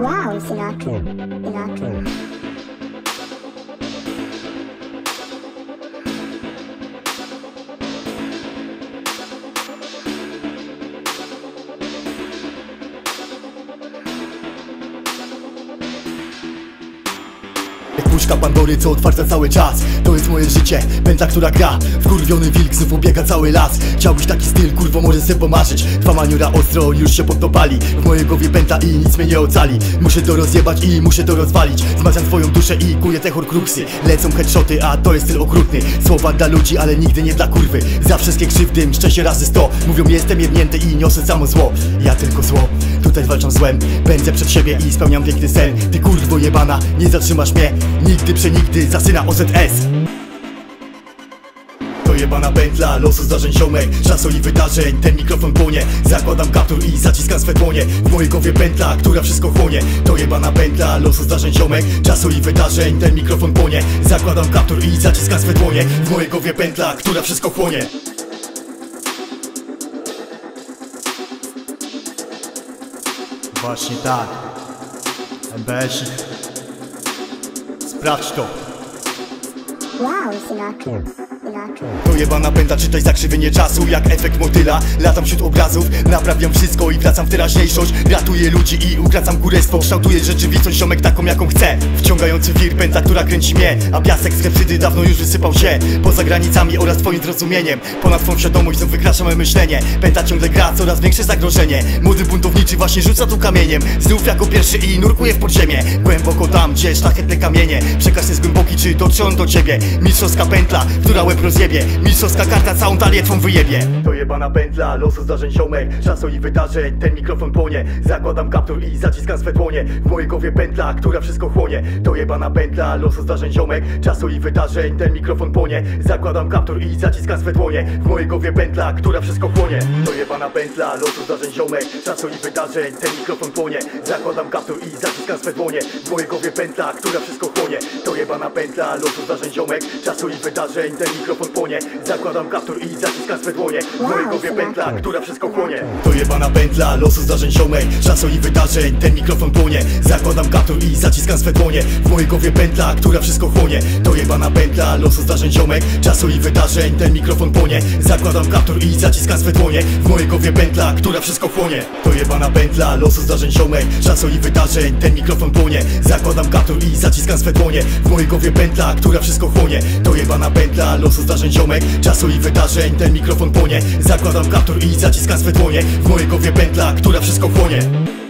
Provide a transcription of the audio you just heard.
Wow, Sinatra. Sinatra. Puszka Pandory, co otwarta cały czas. To jest moje życie, pętla, która gra. Wkurwiony wilk znów obiega cały las. Chciałbyś taki styl, kurwo, może se pomarzyć. Dwa maniora ostro już się poddopali. W mojej głowie pęta i nic mnie nie ocali. Muszę to rozjebać i muszę to rozwalić. Zmaciam swoją duszę i kuję te horkruksy. Lecą headshoty, a to jest styl okrutny. Słowa dla ludzi, ale nigdy nie dla kurwy. Za wszystkie krzywdy mszczę się razy 100. Mówią, jestem jebnięty i niosę samo zło. Ja tylko zło, tutaj walczą złem. Pędzę przed siebie i spełniam piękny sen. Ty kurwo jebana, nie zatrzymasz mnie. Nigdy przenigdy za syna OZS. To jebana pętla, losu zdarzeń ziomek. Szanson i wydarzeń, ten mikrofon płonie. Zakładam kaptur i zaciskam swe dłonie. W mojej głowie pętla, która wszystko chłonie. To jebana pętla, losu zdarzeń ziomek. Czasu i wydarzeń, ten mikrofon płonie. Zakładam kaptur i zaciskam swe dłonie. W mojej głowie pętla, która wszystko chłonie. Właśnie tak, MBS. Sprawdź to. Wow, Sinatra. To jebana pętla, czytaj zakrzywienie czasu. Jak efekt motyla, latam wśród obrazów. Naprawiam wszystko i wracam w teraźniejszość. Ratuję ludzi i ukracam górestwo. Kształtuję rzeczywistość, ziomek, taką jaką chcę. Wciągający wir, pętla, która kręci mnie. A piasek z hepsydy dawno już wysypał się. Poza granicami oraz twoim zrozumieniem. Ponad twą świadomość znów wykracza moje myślenie. Pętla ciągle gra, coraz większe zagrożenie. Młody buntowniczy właśnie rzuca tu kamieniem. Znów jako pierwszy i nurkuje w podziemie. Głęboko tam, gdzie szlachetne kamienie. Przekaz jest głęboki, czy dotrze on do ciebie. Mistrzowska pętla, która łeb rozjebie. Mistrzowska karta całą talię twą wyjebie. To jebana pętla, losu zdarzeń ziomek. Czasu i wydarzeń, ten mikrofon płonie. Zakładam kaptur i zaciskam swe dłonie. W mojej głowie pętla, która wszystko chłonie. To jebana pętla, losu zdarzeń ziomek. Czasu i wydarzeń, ten mikrofon płonie. Zakładam kaptur i zaciskam swe dłonie. W mojej głowie pętla, która wszystko chłonie. To jebana pętla, losu zdarzeń ziomek. Czasu i wydarzeń, ten mikrofon płonie. Zakładam kaptur i zaciskam swe dłonie. W mojej głowie pętla, która wszystko chłonie. To jebana pętla, losu zdarzeń ziomek. Czasu i wydarzeń, ten mikrofon płonie. Zakładam kaptur i zaciskam swe dłonie. W mojej głowie pętla, która wszystko chłonie. To jebana pętla, losu zdarzeń ziomek. Czasu i wydarzeń, ten mikrofon płonie. Zakładam kaptur i zaciskam swe dłonie. W mojej głowie pętla, która wszystko chłonie. To jebana pętla, losu zdarzeń ziomek. Czasu i wydarzeń, ten mikrofon płonie. Zakładam kaptur i zaciskam swe dłonie. W mojej głowie pętla, która wszystko chłonie. To jebana pętla, losu zdarzeń ziomek. Czasu i wydarzeń, ten mikrofon płonie. Zakładam kaptur i zaciskam swe dłonie. W mojej głowie pętla, która wszystko chłonie. To jebana pętla, losu zdarzeń ziomek. Czasu i wydarzeń, ten mikrofon płonie. Zakładam kaptur i zaciskam swe dłonie. W mojej głowie pętla, która wszystko chłonie.